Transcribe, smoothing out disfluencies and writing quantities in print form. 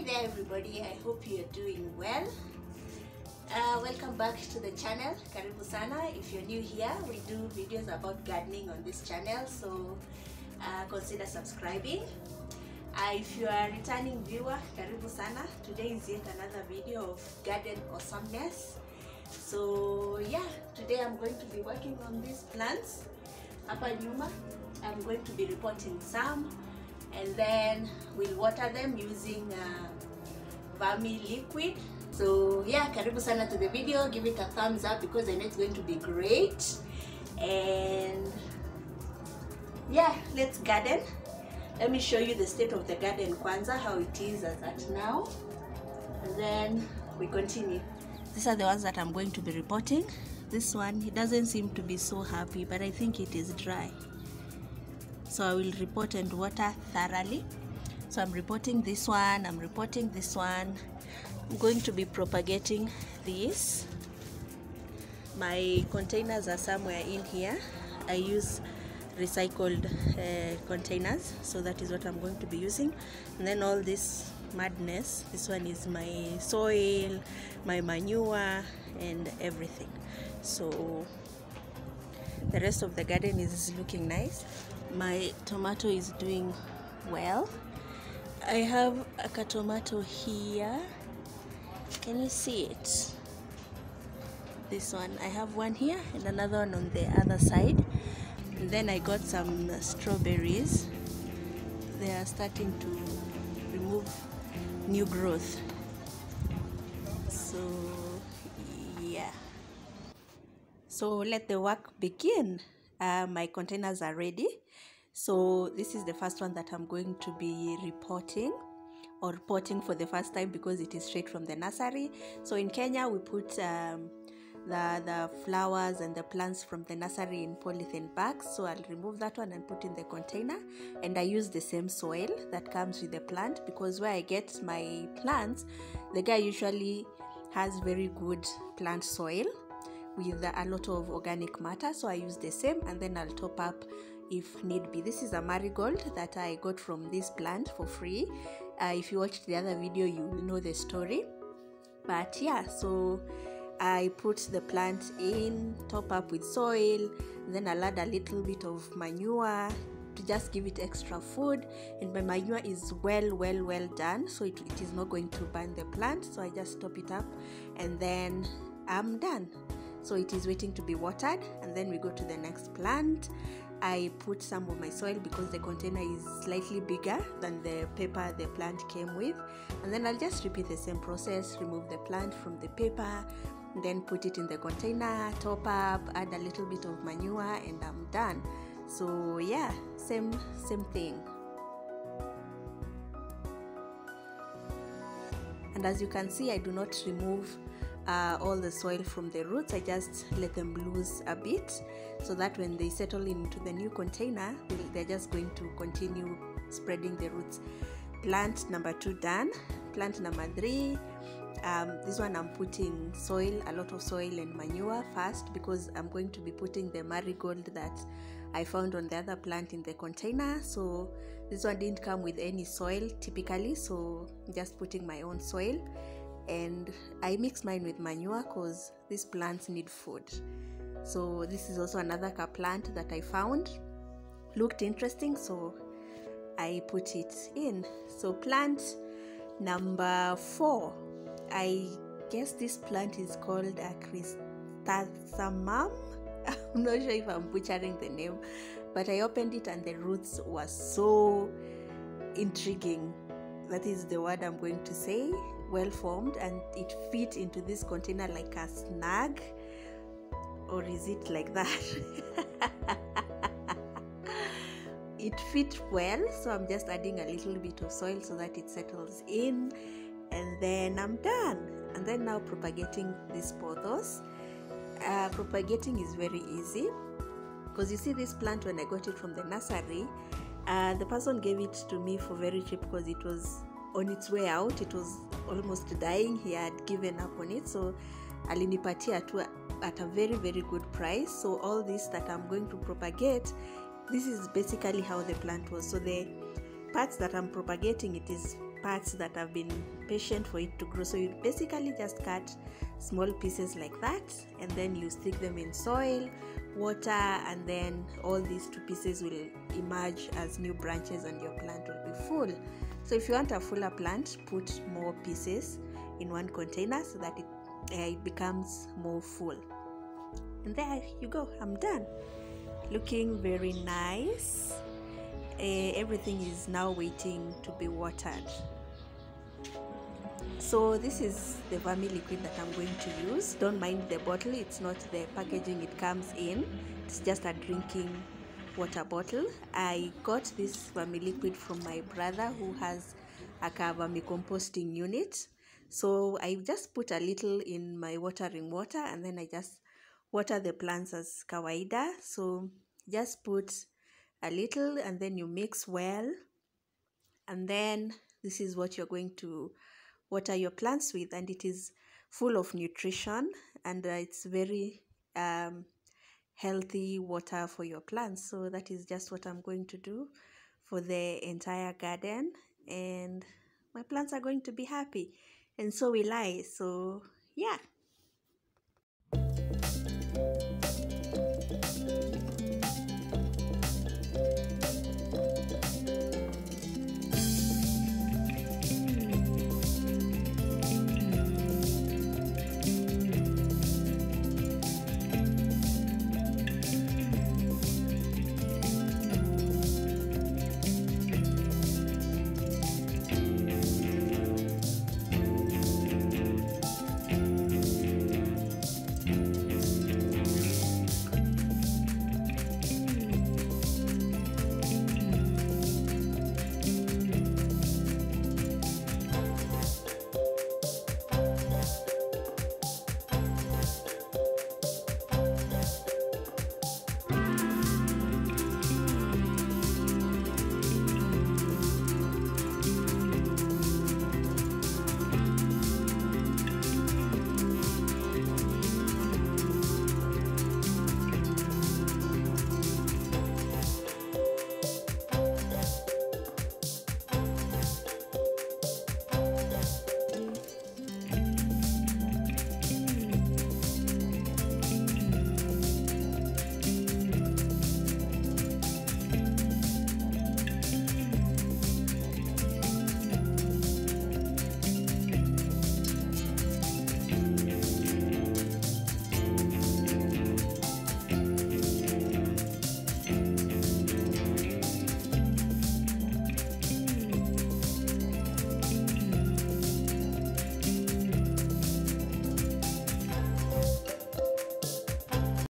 Hi there everybody, I hope you're doing well. Welcome back to the channel. Karibu sana. If you're new here, we do videos about gardening on this channel, so consider subscribing. If you are a returning viewer, karibu sana. Today is yet another video of garden awesomeness. So yeah, today I'm going to be working on these plants. Hapa nyuma, I'm going to be repotting some, and then we'll water them using vermi liquid. So yeah, karibu sana to the video. Give it a thumbs up because I know it's going to be great. And yeah, let's garden. Let me show you the state of the garden kwanza, how it is as at now, and then we continue. These are the ones that I'm going to be repotting. This one, he doesn't seem to be so happy, but I think it is dry. So I will repot and water thoroughly. So I'm repotting this one, I'm repotting this one. I'm going to be propagating these. My containers are somewhere in here. I use recycled containers, so that is what I'm going to be using. And then all this madness, this one is my soil, my manure and everything. So the rest of the garden is looking nice. My tomato is doing well. I have a tomato here, can you see it? This one, I have one here and another one on the other side. And then I got some strawberries. They are starting to remove new growth. So yeah, so let the work begin. My containers are ready. So this is the first one that I'm going to be repotting, or potting for the first time, because it is straight from the nursery. So in Kenya we put the flowers and the plants from the nursery in polythene bags. So I'll remove that one and put in the container, and I use the same soil that comes with the plant, because where I get my plants, the guy usually has very good plant soil with a lot of organic matter. So I use the same, and then I'll top up if need be. This is a marigold that I got from this plant for free. If you watched the other video, you will know the story. But yeah, so I put the plant in, top up with soil, then I'll add a little bit of manure to just give it extra food. And my manure is well done, so it is not going to burn the plant. So I just top it up and then I'm done. So it is waiting to be watered, and then we go to the next plant. I put some of my soil because the container is slightly bigger than the paper the plant came with, and then I'll just repeat the same process. Remove the plant from the paper, then put it in the container, top up, add a little bit of manure, and I'm done. So yeah, same thing. And as you can see, I do not remove all the soil from the roots. I just let them loose a bit, so that when they settle into the new container, they're just going to continue spreading the roots. Plant number 2 done. Plant number 3, this one I'm putting soil, a lot of soil and manure first, because I'm going to be putting the marigold that I found on the other plant in the container. So this one didn't come with any soil typically, so just putting my own soil. And I mix mine with manure because these plants need food. So this is also another plant that I found, looked interesting, so I put it in. So plant number 4, I guess this plant is called a chrysanthemum. I'm not sure if I'm butchering the name, but I opened it and the roots were so intriguing. That is the word I'm going to say. Well formed, and it fit into this container like a snag, or is it like that? It fit well, so I'm just adding a little bit of soil so that it settles in, and then I'm done. And then now propagating this pothos. Propagating is very easy, because you see this plant, when I got it from the nursery, the person gave it to me for very cheap because it was on its way out. It was almost dying. He had given up on it, so alinipatia tu at a very good price. So all this that I'm going to propagate, this is basically how the plant was. So the parts that I'm propagating, it is parts that have been patient for it to grow. So you basically just cut small pieces like that, and then you stick them in soil, water, and then all these two pieces will emerge as new branches and your plant will be full. So if you want a fuller plant, put more pieces in one container so that it becomes more full. And there you go, I'm done. Looking very nice. Everything is now waiting to be watered. So this is the vermi liquid that I'm going to use. Don't mind the bottle, it's not the packaging it comes in, it's just a drinking water bottle. I got this vermi liquid from my brother who has a vermi composting unit. So I just put a little in my watering water, and then I just water the plants as kawaida. So just put a little, and then you mix well, and then this is what you're going to water your plants with, and it is full of nutrition, and it's very healthy water for your plants. So that is just what I'm going to do for the entire garden, and my plants are going to be happy, and so will I. So yeah.